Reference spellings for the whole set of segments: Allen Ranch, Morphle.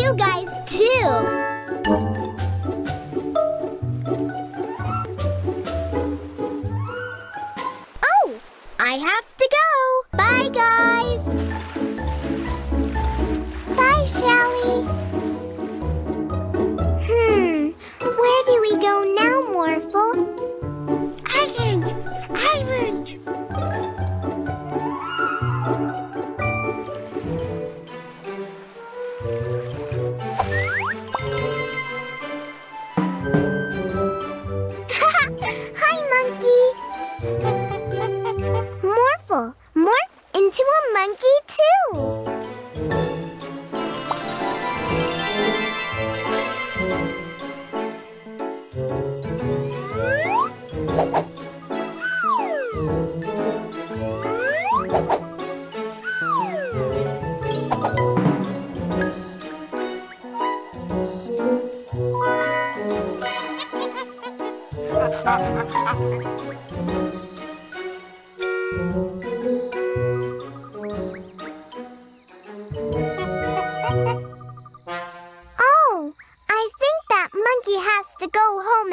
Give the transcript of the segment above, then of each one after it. you guys too. I have to go. Bye, guys. Bye, Shelly. Where do we go now, Morphle? Island. Hi, monkey. Morph into a monkey too.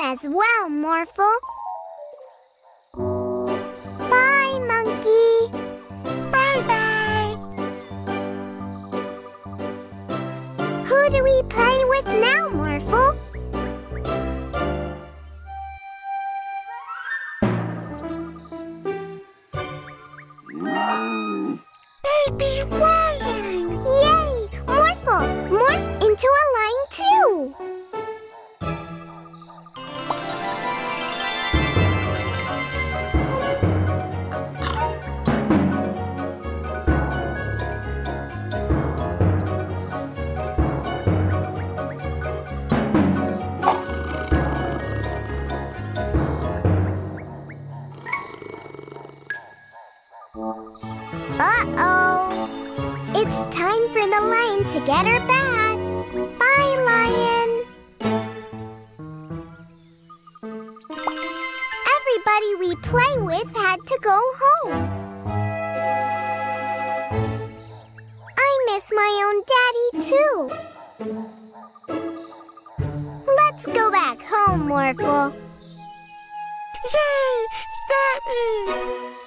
As well, Morphle. Bye, monkey. Bye-bye. Who do we play with now, Morphle? Baby lion! Yay! Morphle, morph into a lion too. It's time for the lion to get her bath. Bye, lion. Everybody we play with had to go home. I miss my own daddy, too. Let's go back home, Morphle. Yay, Daddy!